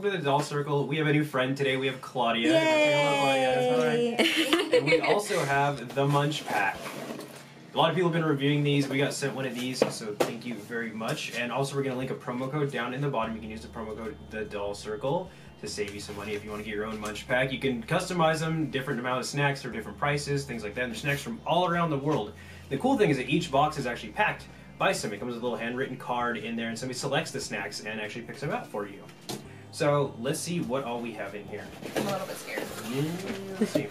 welcome to the Doll Circle. We have a new friend today. We have Claudia. Yay! Say hello, Claudia. Right. And we also have the MunchPak. A lot of people have been reviewing these. We got sent one of these, so thank you very much. And also, we're going to link a promo code down in the bottom. You can use the promo code The Doll Circle to save you some money if you want to get your own MunchPak. You can customize them, different amount of snacks for different prices, things like that. And there's snacks from all around the world. The cool thing is that each box is actually packed by somebody. It comes with a little handwritten card in there, and somebody selects the snacks and actually picks them out for you. So let's see what all we have in here. I'm a little bit scared. Let's see.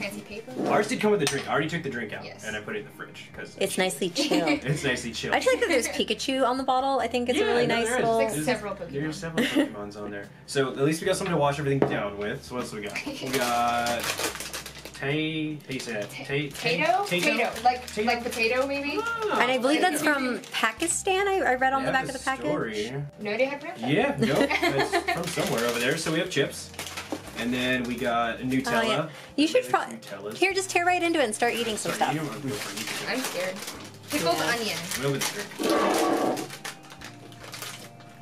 Fancy paper. Ours did come with a drink. I already took the drink out, yes, and I put it in the fridge because it's nicely chilled. It's nicely chilled. I actually like that there's Pikachu on the bottle. I think it's a really nice little. Like several Pokemon. There's several Pokemons on there. So at least we got something to wash everything down with. So what else do we got? We got Tato? Like potato, maybe? Oh, and I believe that's from Pakistan, I read on the back of the package. No idea how to pronounce that. Yeah, it's from somewhere over there. So we have chips. And then we got Nutella. Oh, yeah. You should probably... Here, just tear right into it and start eating some stuff. I'm scared. Pickled onion. A little bit scared.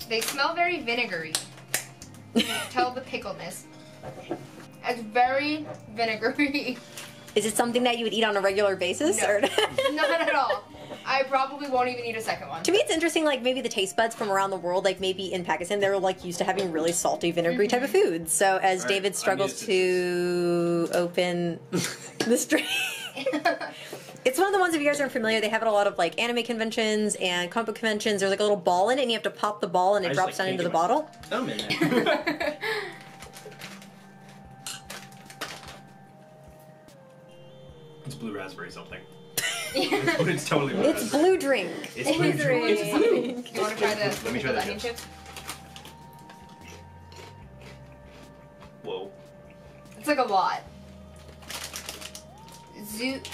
They smell very vinegary. You can tell the pickledness. It's very vinegary. Is it something that you would eat on a regular basis? No, or not at all. I probably won't even eat a second one. To me, it's interesting, like, maybe the taste buds from around the world, like, maybe in Pakistan, they're, like, used to having really salty, vinegary type of food. So, as David struggles to open this drink... It's one of the ones, if you guys aren't familiar, they have it a lot of, like, anime conventions and comic book conventions. There's, like, a little ball in it, and you have to pop the ball, and it drops down into the bottle. I'm in there. It's blue raspberry something. But it's totally blue. It's blue drink. It's blue drink. It's blue. You want to try the onion chip? Whoa. It's like a lot. Zuzel?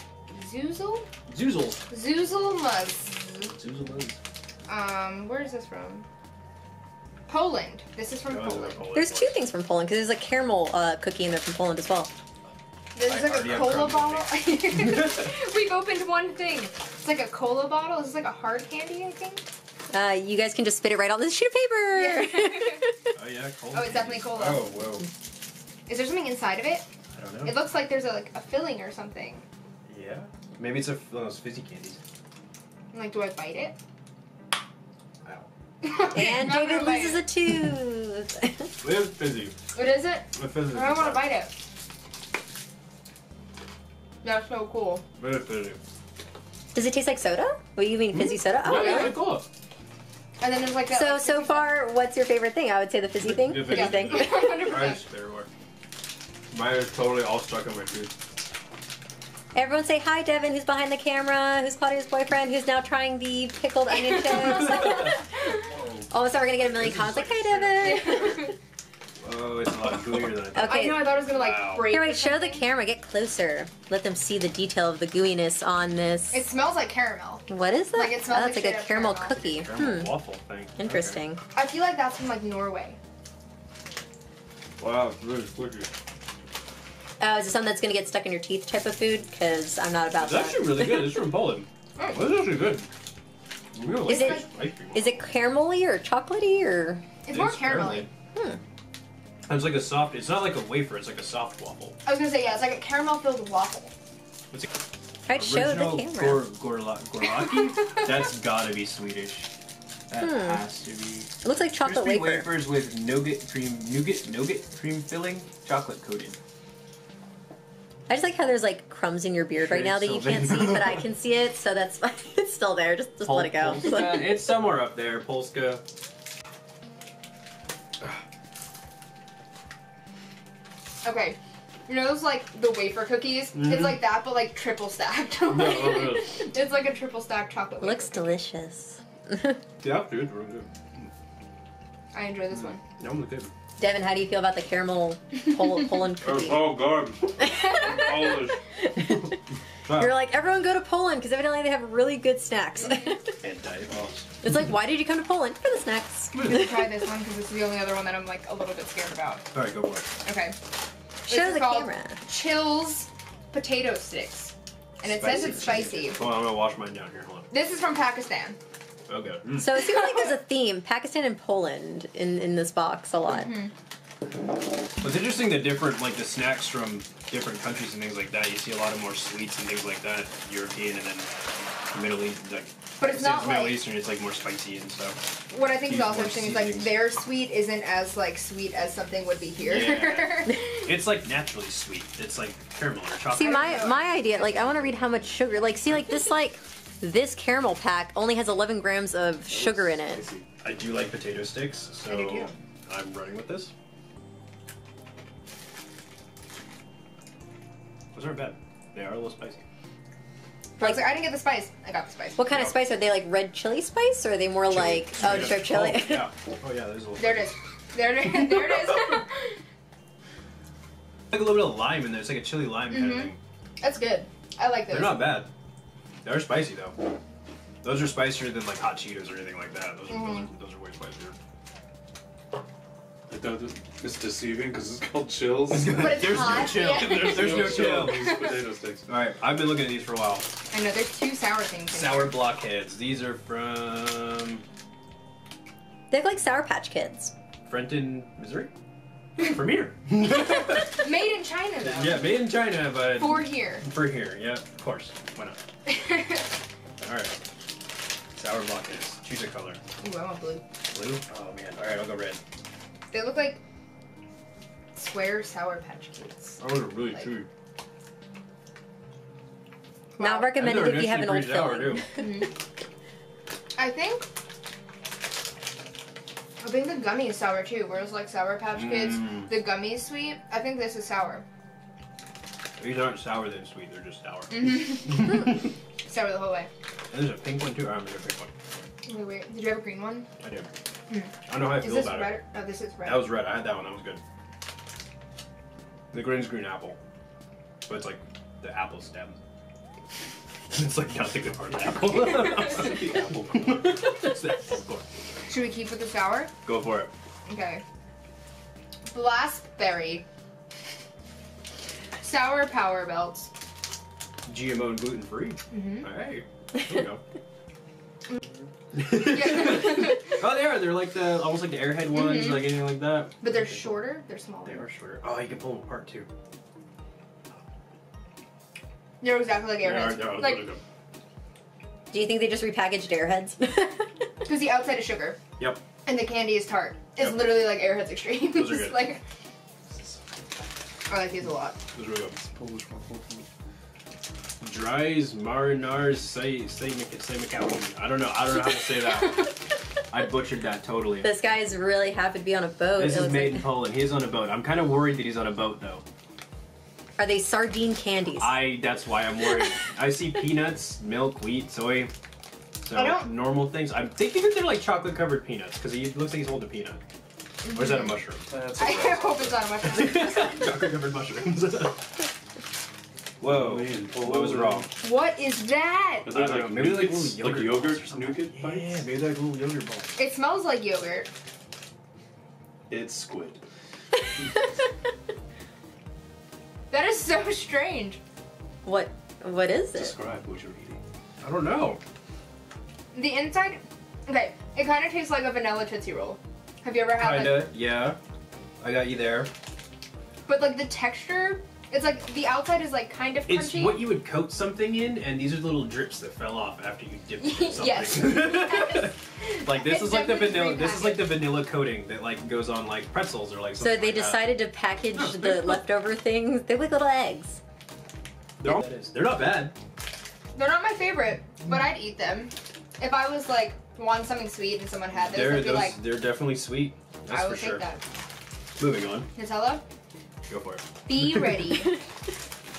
Zuzel. Zuzel Muzz. Zuzel Muzz. Where is this from? Poland. This is from Poland. There's two things from Poland, because there's a caramel cookie in there from Poland as well. This is like a cola bottle. We've opened one thing. It's like a cola bottle. Is this like a hard candy, I think? You guys can just spit it right on this sheet of paper. Yeah. Oh, yeah, cola. Oh, it's definitely cola. Oh, whoa. Is there something inside of it? I don't know. It looks like there's a filling or something. Yeah. Maybe it's one of those fizzy candies. Like, do I bite it? Ow. And David loses a tooth. It is fizzy. What is it? It's fizzy. I don't want to bite it. That's so cool. Very fizzy. Does it taste like soda? What do you mean, fizzy soda? Oh, yeah, really cool. And then there's like that. So far, what's your favorite thing? I would say the fizzy thing. What do you think? Mine is totally all stuck in my tooth. Everyone say hi, Devin, who's behind the camera, who's Claudia's boyfriend, who's now trying the pickled onion chips. Oh, so we're going to get a million comments like, hey, Devin. Oh, it's a lot gooier than I thought. Okay. I know, I thought it was going to, like, break. Here, wait, show the camera. Get closer. Let them see the detail of the gooiness on this. It smells like caramel. What is that? Like, it smells like a caramel cookie. Caramel waffle thing. Interesting. Okay. I feel like that's from, like, Norway. Wow, it's really squishy. Oh, is it something that's going to get stuck in your teeth type of food? Because I'm not about that. It's actually really good. It's from Poland. It's actually good. Really is it caramelly or chocolatey or? It's more caramelly. It's like a soft, it's not like a wafer, it's like a soft waffle. I was gonna say, yeah, it's like a caramel-filled waffle. It's I'd show the camera. Gorlaki? That's gotta be Swedish. That has to be. It looks like chocolate wafers with nougat cream filling, chocolate coated. I just like how there's like crumbs in your beard right now that you can't see, but I can see it, so that's fine. It's still there, just let it go. It's somewhere up there, Polska. Okay, you know those like the wafer cookies? It's like that, but like triple stacked. It's like a triple stacked chocolate wafer. Looks delicious. Yeah, dude, really good. I enjoy this one. Yeah, I'm good. Devin, how do you feel about the caramel Poland cookie? It's all good. You're like, everyone go to Poland, because evidently they have really good snacks. And diet balls. It's like, why did you come to Poland? For the snacks. I'm gonna try this one, because it's the only other one that I'm like a little bit scared about. Alright, go for it. Okay. Show the camera. Chills potato sticks. And it says it's spicy. Hold on, I'm gonna wash mine down here. Hold on. This is from Pakistan. So good. Mm. So it seems like there's a theme, Pakistan and Poland, in this box a lot. Mm-hmm. It's interesting the different, like the snacks from different countries and things like that. You see a lot of more sweets and things like that, European and then Middle East. Like, but it's not Middle Eastern, it's like more spicy and stuff. What I think is also interesting is like their sweet isn't as like sweet as something would be here. Yeah. It's like naturally sweet. It's like caramel or chocolate. See, my idea, like I want to read how much sugar. Like, see, like this this caramel pack only has 11 grams of sugar in it. Spicy. I do like potato sticks, so I'm running with this. Those aren't bad. They are a little spicy. Like, I didn't get the spice. I got the spice. What kind of spice? Are they like red chili spice, or are they more chili. Like sharp chili? Oh yeah, there's a little. There it is. There it is. Like a little bit of lime in there. It's like a chili lime kind of thing. That's good. I like those. They're not bad. They're spicy though. Those are spicier than like hot Cheetos or anything like that. Those are those are way spicier. It's deceiving because it's called chills. There's no chill. Yeah. There's no chill. These potato sticks. All right, I've been looking at these for a while. I know there's two sour things. Sour Blockheads. These are from. They look like Sour Patch Kids. Fronton, Missouri. From here. Made in China though. Yeah, made in China, but for here. For here, yeah, of course. Why not? All right. Sour Blockheads. Choose a color. Ooh, I want blue. Blue? Oh man. All right, I'll go red. They look like square Sour Patch Kids. Oh, they're really chewy. Wow. Not recommended if you have an old film. I think the gummy is sour too. Whereas like Sour Patch Kids, the gummy is sweet. I think this is sour. These aren't sour, they're sweet. They're just sour. Sour the whole way. And there's a pink one too. I remember a pink one. Wait, wait. Did you have a green one? I did. I don't know how I feel about it. Oh, this is red. That was red. I had that one. That was good. The green's green apple. But it's like the apple stem. It's like not the good part of the apple. The apple part. It's the apple part. Should we keep with the sour? Go for it. Okay. Blastberry. Sour Power Belts. GMO and gluten free. All right. Here we go. Oh, they are. They're like the almost like the Airhead ones, like anything like that. But they're shorter. They're smaller. They are shorter. Oh, you can pull them apart too. They're exactly like Airheads. They are, like, do you think they just repackaged Airheads? Because the outside is sugar. Yep. And the candy is tart. It's literally like Airheads Extreme. Those are good. Like, I like these a lot. Those are really good. Dries Marinars say McAllen. I don't know how to say that. I butchered that totally. This guy is really happy to be on a boat. This is made in Poland. He's on a boat. I'm kind of worried that he's on a boat though. Are they sardine candies? That's why I'm worried. I see peanuts, milk, wheat, soy, so normal things. I'm thinking that they're like chocolate covered peanuts because he looks like he's holding a peanut. Or is that a mushroom? I hope it's not a mushroom. Chocolate covered mushrooms. Whoa! What was wrong? What is that? I don't know. Maybe like yogurt nougat bites? Yeah, maybe like little yogurt balls. It smells like yogurt. It's squid. That is so strange. What is it? Describe what you're eating. I don't know. The inside, okay, it kind of tastes like a vanilla Tootsie Roll. Have you ever had that? Kinda, yeah. I got you there. But like the texture, it's like the outside is like kind of crunchy. It's what you would coat something in, and these are the little drips that fell off after you dipped it in something. Like this is like the vanilla. This is like the vanilla coating that like goes on like pretzels or like. So they decided to package the leftover things. They look like little eggs. They're not bad. They're not my favorite, but I'd eat them if I was like want something sweet and someone had this. They're definitely sweet. That's for sure. I would take that. Moving on. Nutella. Go for it. Be ready.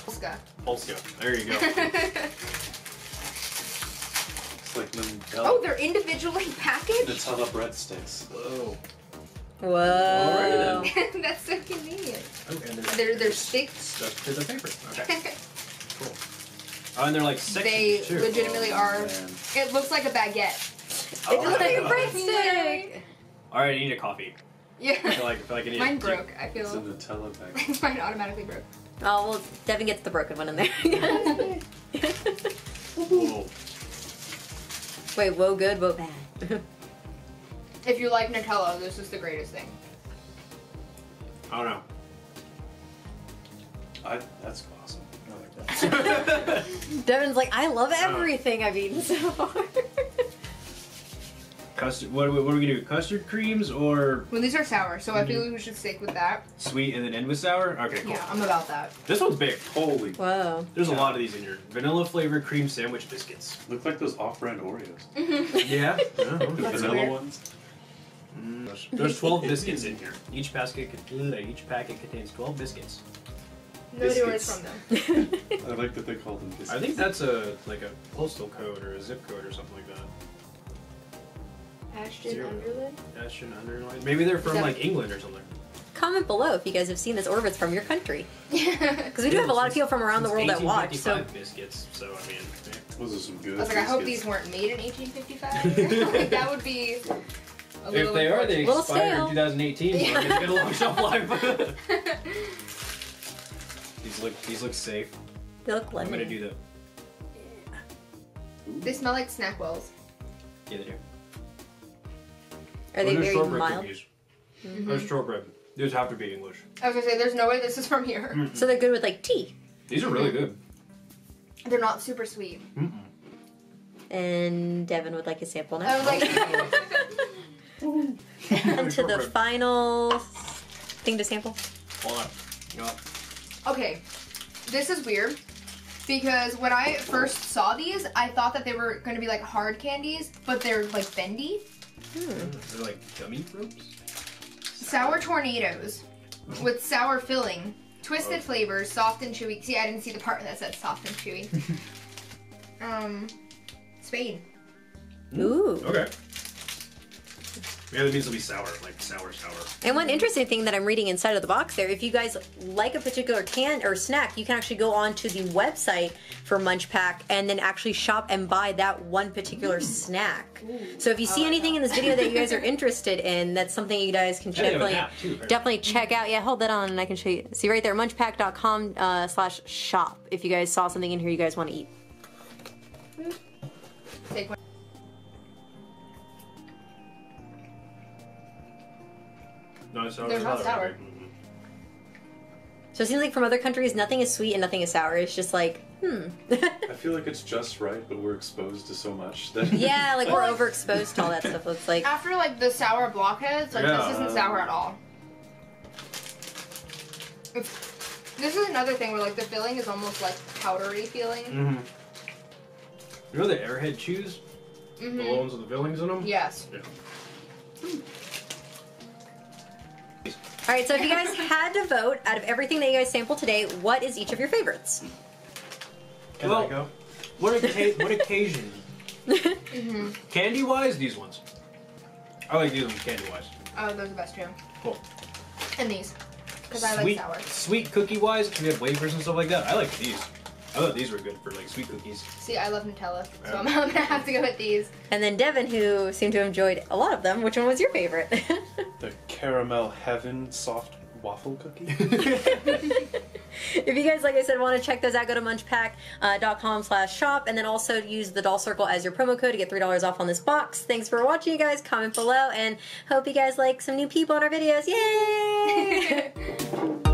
Polska. Polska. There you go. It's like Nutella. Oh, they're individually packaged? Nutella breadsticks. Whoa. Whoa. All right, then. That's so convenient. Oh, and they're sticks. Stuck to the paper. Okay. Cool. Oh, and they're like six. They legitimately are. Man. It looks like a baguette. Oh, it looks like a breadstick. All right, I need a coffee. Yeah. I feel like it mine broke. I feel it's a Nutella bag. Mine automatically broke. Oh well, Devin gets the broken one in there. Whoa. Wait, woe good, woe bad. If you like Nutella, this is the greatest thing. I don't know. That's awesome. I like that. Devin's like, I love everything I've eaten so far. Custard, what are we gonna do? Custard creams or? Well, these are sour, so I feel like we should stick with that. Sweet and then end with sour? Okay, cool. Yeah, I'm about that. This one's big. Holy. Whoa. There's a lot of these in here. Vanilla flavored cream sandwich biscuits. Look like those off-brand Oreos. Yeah. The vanilla weird. Ones. There's 12 biscuits in here. Each packet contains 12 biscuits. No doors from them. I like that they call them biscuits. I think that's a like a postal code or a zip code or something like that. Ashton Underland? Ashton Underland. Maybe they're from like England or something. Comment below if you guys have seen this or if it's from your country. Because we do have a lot of people from around the world that watch. So biscuits. So I mean, those are some good. I was like, I hope these weren't made in 1855. Like, that would be. If they are, they expired in 2018. Yeah. It's been a long shelf life. these look safe. They look lemon. I'm gonna do the. Yeah. They smell like Snackwells. Yeah, they do. Are they very mild? There's shortbread. These have to be English. I was gonna say, there's no way this is from here. Mm-hmm. So they're good with like tea. These are really good. They're not super sweet. Mm-hmm. And Devin would like a sample now. I would like. And to the final thing to sample. Hold on. Okay, this is weird because when I first saw these, I thought that they were going to be like hard candies, but they're like bendy. They're like gummy ropes? Sour tornadoes with sour filling, twisted flavors, soft and chewy. See, I didn't see the part that said soft and chewy. Spain. Ooh. Okay. Yeah, these will be sour, like sour. And one interesting thing that I'm reading inside of the box there, if you guys like a particular can or snack, you can actually go on to the website for MunchPak and then actually shop and buy that one particular snack. So if you see anything in this video that you guys are interested in, that's something you guys can definitely check out. Yeah, hold that on and I can show you. See right there, munchpak.com /shop if you guys saw something in here you guys want to eat. Take one. No, it's sour. They're not sour. So it seems like from other countries, nothing is sweet and nothing is sour. It's just like, I feel like it's just right, but we're exposed to so much. That yeah, like we're overexposed to all that stuff. It's like after like the Sour Blockheads, like this isn't sour at all. This is another thing where like the filling is almost like powdery feeling. You know the Airhead chews? The little ones with the fillings in them? Yes. Yeah. All right, so if you guys had to vote out of everything that you guys sampled today, what is each of your favorites? Can I go? What occasion? Candy-wise, these ones. I like these ones candy-wise. Oh, those are the best too. Cool. And these, because I like sour. Sweet cookie-wise, we have wafers and stuff like that. I like these. I thought these were good for like sweet cookies. See, I love Nutella, so I'm gonna have to go with these. And then Devin, who seemed to have enjoyed a lot of them, which one was your favorite? The Caramel Heaven Soft Waffle Cookie. If you guys, like I said, want to check those out, go to munchpak.com /shop and then also use the Doll Circle as your promo code to get $3 off on this box. Thanks for watching, you guys. Comment below and hope you guys like some new people in our videos. Yay!